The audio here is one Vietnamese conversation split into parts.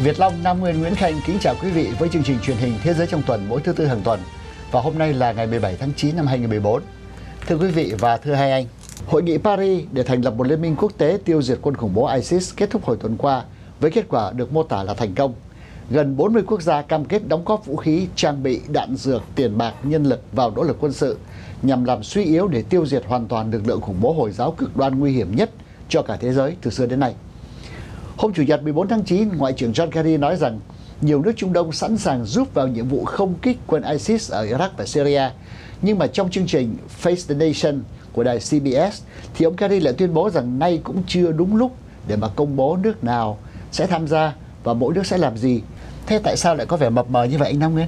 Việt Long Nam Nguyên Nguyễn Khanh kính chào quý vị với chương trình truyền hình Thế giới trong tuần mỗi thứ tư hàng tuần, và hôm nay là ngày 17 tháng 9 năm 2014. Thưa quý vị và thưa hai anh, Hội nghị Paris để thành lập một liên minh quốc tế tiêu diệt quân khủng bố ISIS kết thúc hồi tuần qua với kết quả được mô tả là thành công. Gần 40 quốc gia cam kết đóng góp vũ khí, trang bị, đạn dược, tiền bạc, nhân lực vào nỗ lực quân sự nhằm làm suy yếu để tiêu diệt hoàn toàn lực lượng khủng bố Hồi giáo cực đoan nguy hiểm nhất cho cả thế giới từ xưa đến nay. Hôm Chủ nhật 14 tháng 9, Ngoại trưởng John Kerry nói rằng nhiều nước Trung Đông sẵn sàng giúp vào nhiệm vụ không kích quân ISIS ở Iraq và Syria. Nhưng mà trong chương trình Face the Nation của đài CBS thì ông Kerry lại tuyên bố rằng nay cũng chưa đúng lúc để mà công bố nước nào sẽ tham gia và mỗi nước sẽ làm gì. Thế tại sao lại có vẻ mập mờ như vậy anh Nam Nguyên?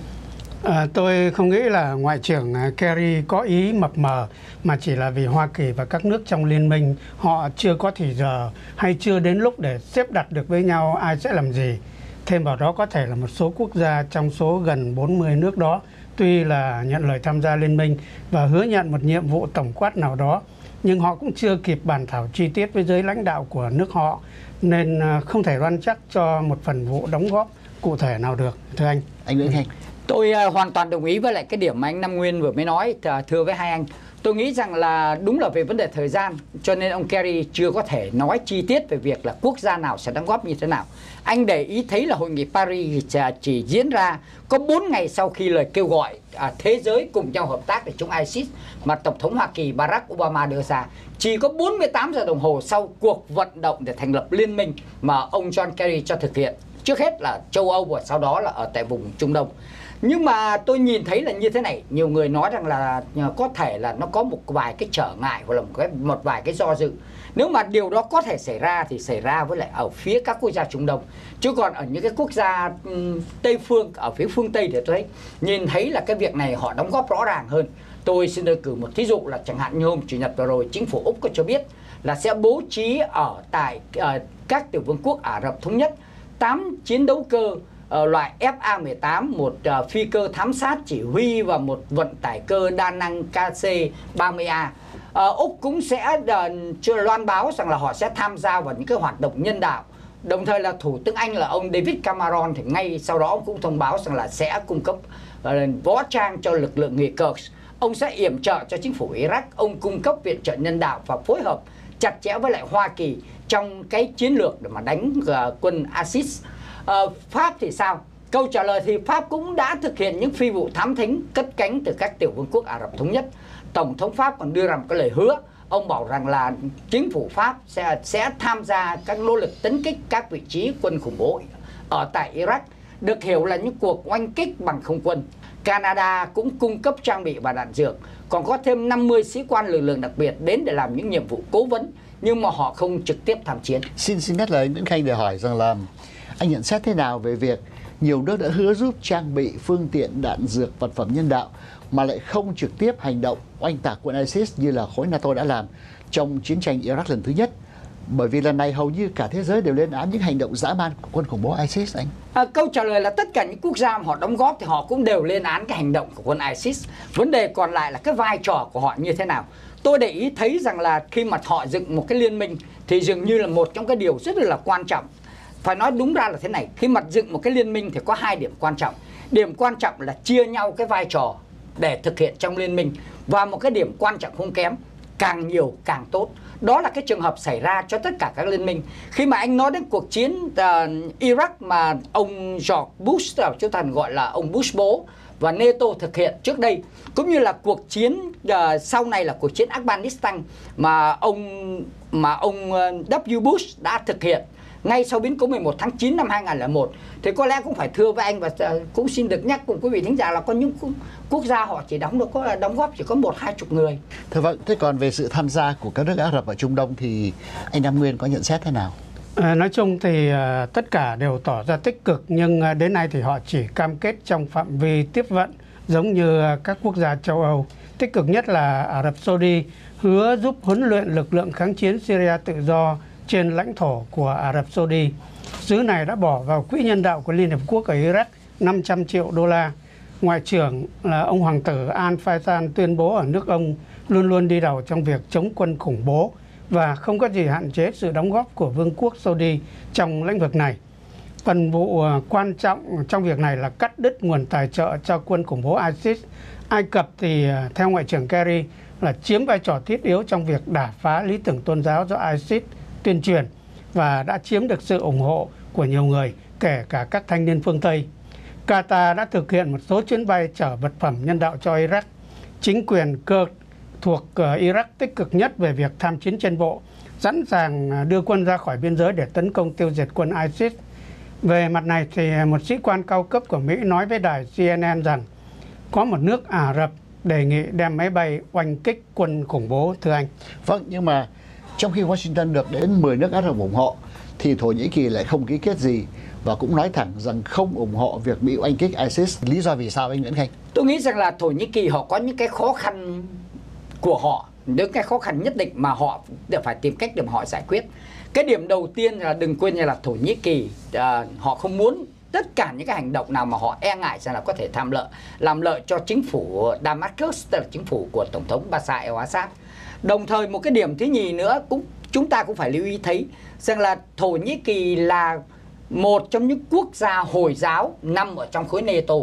Tôi không nghĩ là Ngoại trưởng Kerry có ý mập mờ, mà chỉ là vì Hoa Kỳ và các nước trong liên minh họ chưa có thì giờ hay chưa đến lúc để xếp đặt được với nhau ai sẽ làm gì. Thêm vào đó có thể là một số quốc gia trong số gần 40 nước đó tuy là nhận lời tham gia liên minh và hứa nhận một nhiệm vụ tổng quát nào đó, nhưng họ cũng chưa kịp bàn thảo chi tiết với giới lãnh đạo của nước họ, nên không thể đoan chắc cho một phần vụ đóng góp cụ thể nào được. Thưa anh. Anh Nguyễn Khanh. Tôi hoàn toàn đồng ý với lại cái điểm mà anh Nam Nguyên vừa mới nói. Thưa với hai anh, tôi nghĩ rằng là đúng là về vấn đề thời gian, cho nên ông Kerry chưa có thể nói chi tiết về việc là quốc gia nào sẽ đóng góp như thế nào. Anh để ý thấy là hội nghị Paris chỉ diễn ra có 4 ngày sau khi lời kêu gọi thế giới cùng nhau hợp tác để chống ISIS mà Tổng thống Hoa Kỳ Barack Obama đưa ra. Chỉ có 48 giờ đồng hồ sau cuộc vận động để thành lập liên minh mà ông John Kerry cho thực hiện. Trước hết là châu Âu và sau đó là ở tại vùng Trung Đông. Nhưng mà tôi nhìn thấy là như thế này, nhiều người nói rằng là có thể là nó có một vài cái trở ngại hoặc là một vài cái do dự. Nếu mà điều đó có thể xảy ra thì xảy ra với lại ở phía các quốc gia Trung Đông. Chứ còn ở những cái quốc gia Tây Phương, ở phía phương Tây thì tôi nhìn thấy là cái việc này họ đóng góp rõ ràng hơn. Tôi xin đưa cử một thí dụ là chẳng hạn như hôm Chủ nhật vừa rồi, chính phủ Úc có cho biết là sẽ bố trí ở tại các tiểu vương quốc Ả Rập Thống Nhất 8 chiến đấu cơ loại FA-18, một phi cơ thám sát chỉ huy và một vận tải cơ đa năng KC-30A. Úc cũng sẽ loan báo rằng là họ sẽ tham gia vào những cái hoạt động nhân đạo. Đồng thời là Thủ tướng Anh là ông David Cameron thì ngay sau đó ông cũng thông báo rằng là sẽ cung cấp võ trang cho lực lượng người Kurd. Ông sẽ yểm trợ cho chính phủ Iraq, ông cung cấp viện trợ nhân đạo và phối hợp chặt chẽ với lại Hoa Kỳ trong cái chiến lược để mà đánh quân ISIS. Pháp thì sao? Câu trả lời thì Pháp cũng đã thực hiện những phi vụ thám thính cất cánh từ các tiểu vương quốc Ả Rập Thống Nhất. Tổng thống Pháp còn đưa ra một cái lời hứa, ông bảo rằng là chính phủ Pháp sẽ tham gia các nỗ lực tấn kích các vị trí quân khủng bố ở tại Iraq, được hiểu là những cuộc oanh kích bằng không quân. Canada cũng cung cấp trang bị và đạn dược, còn có thêm 50 sĩ quan lực lượng đặc biệt đến để làm những nhiệm vụ cố vấn, nhưng mà họ không trực tiếp tham chiến. Xin nhắc lời Nguyễn Khanh để hỏi rằng là anh nhận xét thế nào về việc nhiều nước đã hứa giúp trang bị phương tiện, đạn dược, vật phẩm nhân đạo mà lại không trực tiếp hành động oanh tạc quân ISIS như là khối NATO đã làm trong chiến tranh Iraq lần thứ nhất? Bởi vì lần này hầu như cả thế giới đều lên án những hành động dã man của quân khủng bố ISIS anh. Câu trả lời là tất cả những quốc gia mà họ đóng góp thì họ cũng đều lên án cái hành động của quân ISIS. Vấn đề còn lại là cái vai trò của họ như thế nào. Tôi để ý thấy rằng là khi mà họ dựng một cái liên minh thì dường như là một trong cái điều rất là quan trọng. Phải nói đúng ra là thế này, khi mà dựng một cái liên minh thì có hai điểm quan trọng. Điểm quan trọng là chia nhau cái vai trò để thực hiện trong liên minh, và một cái điểm quan trọng không kém, càng nhiều càng tốt. Đó là cái trường hợp xảy ra cho tất cả các liên minh. Khi mà anh nói đến cuộc chiến Iraq mà ông George Bush, chúng ta gọi là ông Bush bố, và NATO thực hiện trước đây, cũng như là cuộc chiến sau này là cuộc chiến Afghanistan mà ông W. Bush đã thực hiện ngay sau biến cố 11 tháng 9 năm 2001, thì có lẽ cũng phải thưa với anh và cũng xin được nhắc cùng quý vị thính giả là có những quốc gia họ chỉ đóng góp chỉ có 1-20 người. Thưa vâng, thế còn về sự tham gia của các nước Ả Rập ở Trung Đông thì anh Nam Nguyên có nhận xét thế nào? Nói chung thì tất cả đều tỏ ra tích cực, nhưng đến nay thì họ chỉ cam kết trong phạm vi tiếp vận giống như các quốc gia châu Âu. Tích cực nhất là Ả Rập Saudi hứa giúp huấn luyện lực lượng kháng chiến Syria tự do trên lãnh thổ của Ả Rập Saudi. Xứ này đã bỏ vào quỹ nhân đạo của Liên Hợp Quốc ở Iraq 500 triệu đô la. Ngoại trưởng là ông Hoàng Tử Al-Faizan tuyên bố ở nước ông luôn luôn đi đầu trong việc chống quân khủng bố và không có gì hạn chế sự đóng góp của Vương quốc Saudi trong lĩnh vực này. Phần vụ quan trọng trong việc này là cắt đứt nguồn tài trợ cho quân khủng bố ISIS. Ai Cập thì theo Ngoại trưởng Kerry là chiếm vai trò thiết yếu trong việc đả phá lý tưởng tôn giáo do ISIS tuyên truyền và đã chiếm được sự ủng hộ của nhiều người, kể cả các thanh niên phương Tây. Qatar đã thực hiện một số chuyến bay chở vật phẩm nhân đạo cho Iraq. Chính quyền Kurd thuộc Iraq tích cực nhất về việc tham chiến trên bộ, sẵn sàng đưa quân ra khỏi biên giới để tấn công tiêu diệt quân ISIS. Về mặt này thì một sĩ quan cao cấp của Mỹ nói với đài CNN rằng có một nước Ả Rập đề nghị đem máy bay oanh kích quân khủng bố, thưa anh. Vâng, nhưng mà trong khi Washington được đến 10 nước Ả Rập ủng hộ thì Thổ Nhĩ Kỳ lại không ký kết gì và cũng nói thẳng rằng không ủng hộ việc Mỹ oanh kích ISIS. Lý do vì sao, anh Nguyễn Khanh? Tôi nghĩ rằng là Thổ Nhĩ Kỳ họ có những cái khó khăn của họ, những cái khó khăn nhất định mà họ phải tìm cách để họ giải quyết. Cái điểm đầu tiên là đừng quên là Thổ Nhĩ Kỳ họ không muốn tất cả những cái hành động nào mà họ e ngại rằng là có thể làm lợi cho chính phủ Damascus, tức là chính phủ của Tổng thống Bashar al-Assad. Đồng thời một cái điểm thứ nhì nữa chúng ta cũng phải lưu ý thấy rằng là Thổ Nhĩ Kỳ là một trong những quốc gia Hồi giáo nằm ở trong khối NATO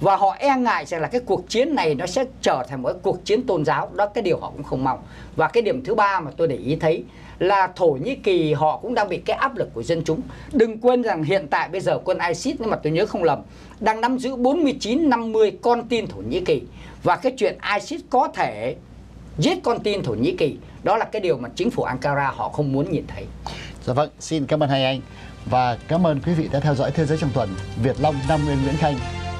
và họ e ngại rằng là cái cuộc chiến này nó sẽ trở thành một cuộc chiến tôn giáo, đó cái điều họ cũng không mong. Và cái điểm thứ ba mà tôi để ý thấy là Thổ Nhĩ Kỳ họ cũng đang bị cái áp lực của dân chúng. Đừng quên rằng hiện tại bây giờ quân ISIS, nếu mà tôi nhớ không lầm, đang nắm giữ 49-50 con tin Thổ Nhĩ Kỳ. Và cái chuyện ISIS có thể giết con tin Thổ Nhĩ Kỳ, đó là cái điều mà chính phủ Ankara họ không muốn nhìn thấy. Dạ vâng, xin cảm ơn hai anh. Và cảm ơn quý vị đã theo dõi Thế giới trong tuần. Việt Long, Nam Nguyên, Nguyễn Khanh.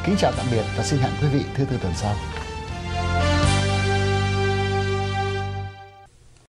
Kính chào tạm biệt và xin hẹn quý vị thứ Tư tuần sau.